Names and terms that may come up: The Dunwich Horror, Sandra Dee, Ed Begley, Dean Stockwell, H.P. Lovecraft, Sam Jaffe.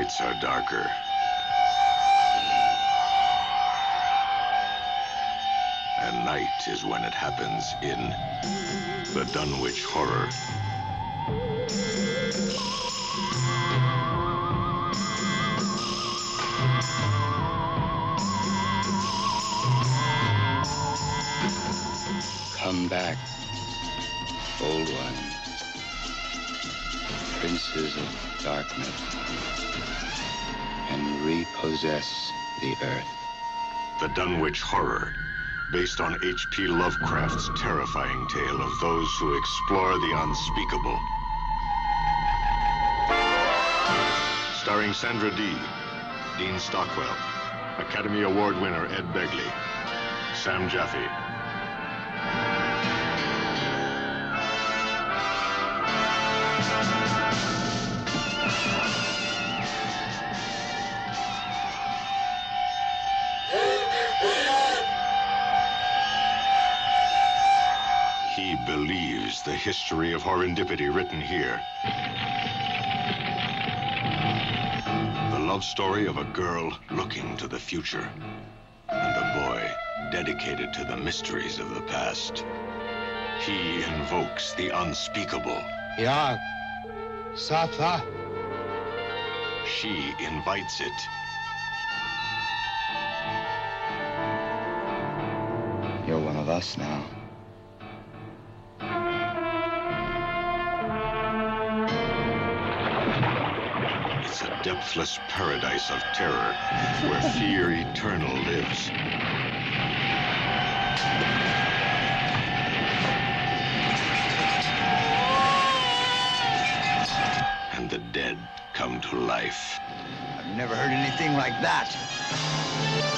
nights are darker. And night is when it happens in The Dunwich Horror. Come back, old one, princes of darkness, and repossess the earth. The Dunwich Horror, based on H.P. Lovecraft's terrifying tale of those who explore the unspeakable. Starring Sandra Dee, Dean Stockwell, Academy Award winner Ed Begley, Sam Jaffe. He believes the history of horrendipity written here. The love story of a girl looking to the future, and a boy dedicated to the mysteries of the past. He invokes the unspeakable. Yeah. Satha. She invites it. You're one of us now. It's a depthless paradise of terror where fear eternal lives. And the dead come to life. I've never heard anything like that.